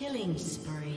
Killing spree.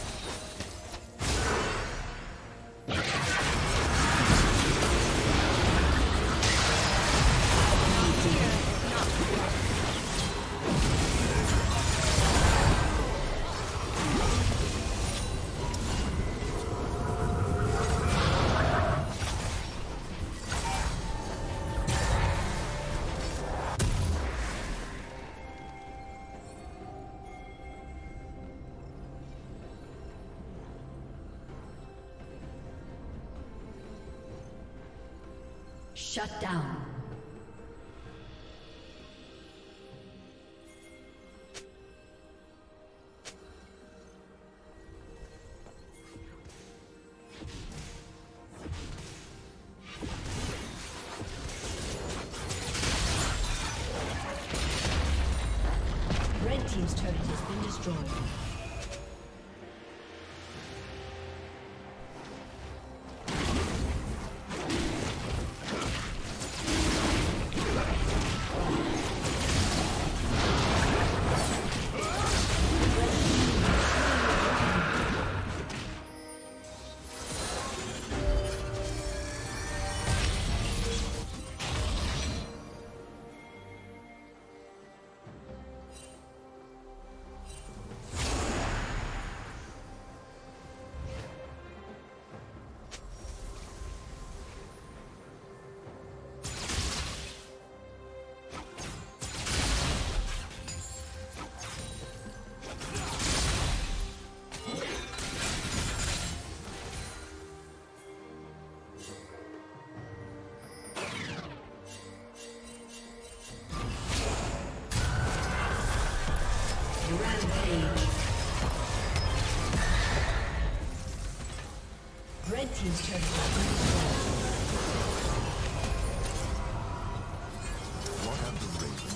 Shut down. Red Team's turret has been destroyed. Red Team's turret has been destroyed. What have the Ravens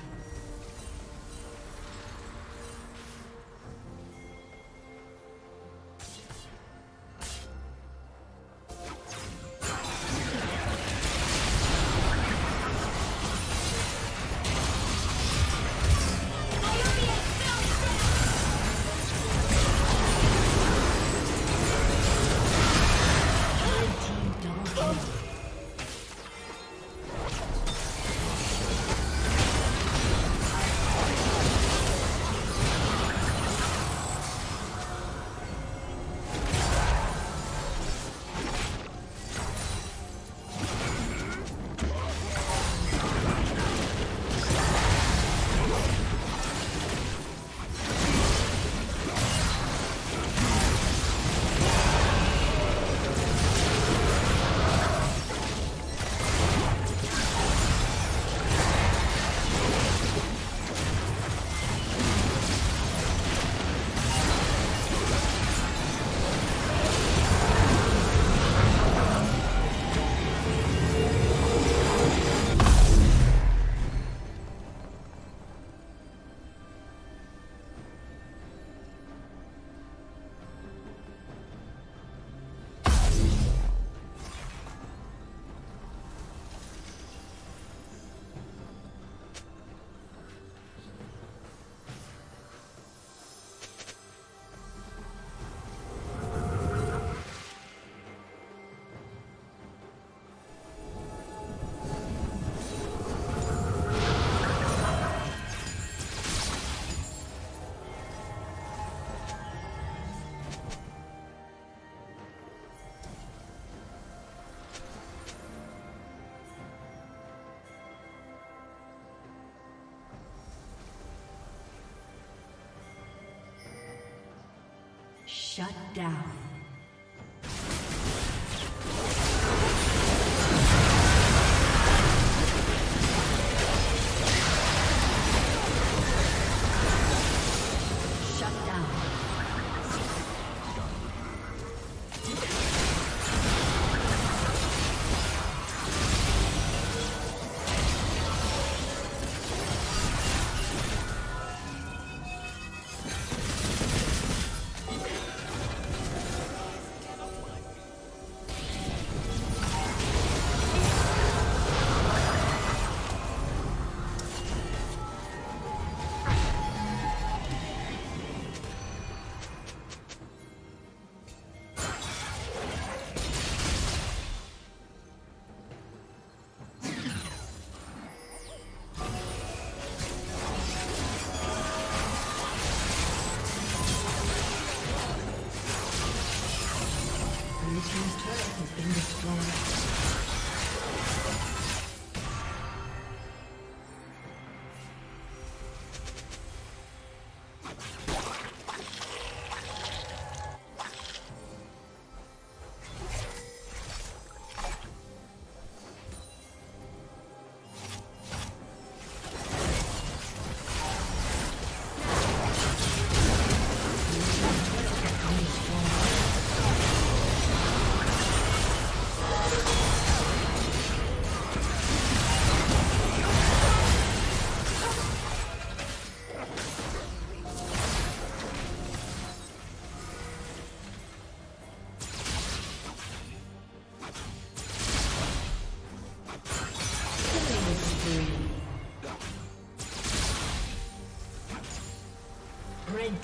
Shut down. Red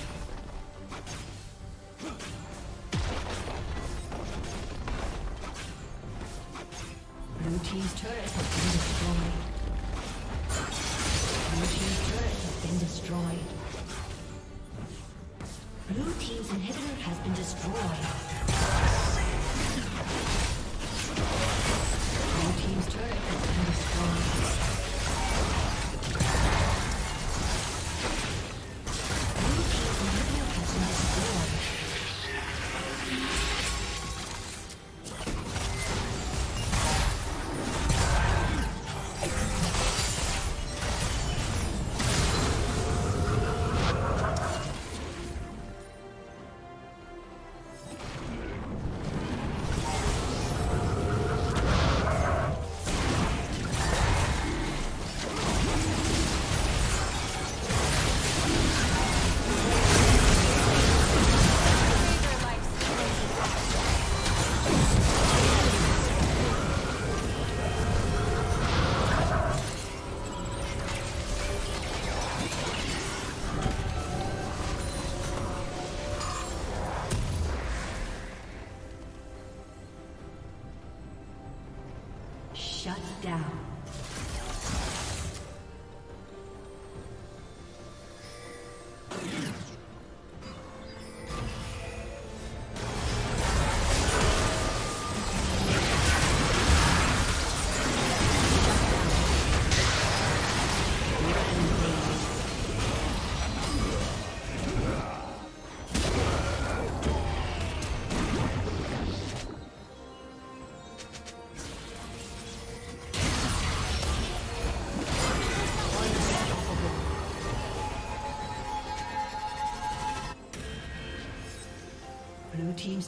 Blue team's turret has been destroyed. Blue team's turret has been destroyed. Blue team's inhibitor has been destroyed. Blue team's turret has been destroyed. Blue team's inhibitor has been destroyed. Shut down. Blue team's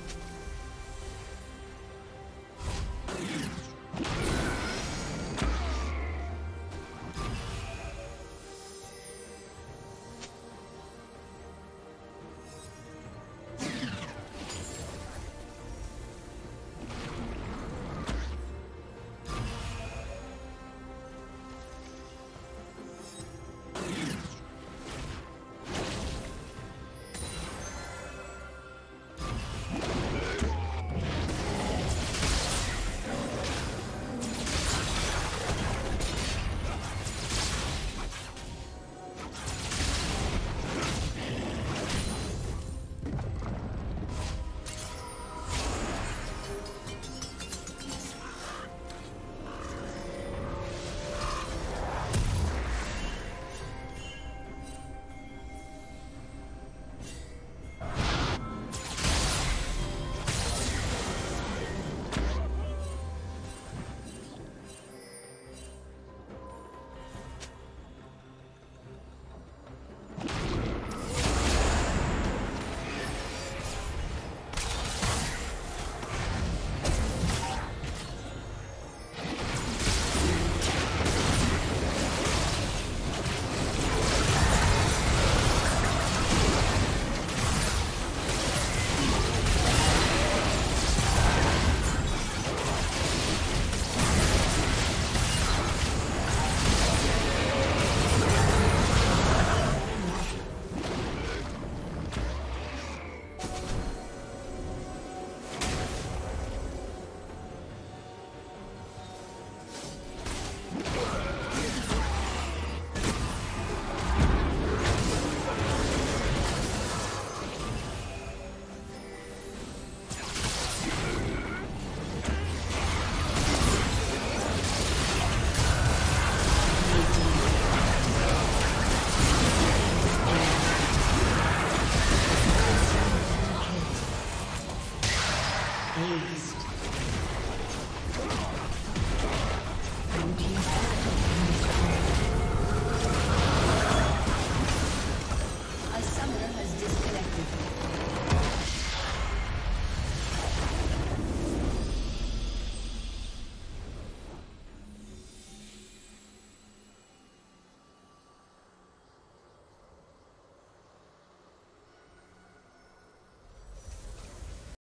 Please.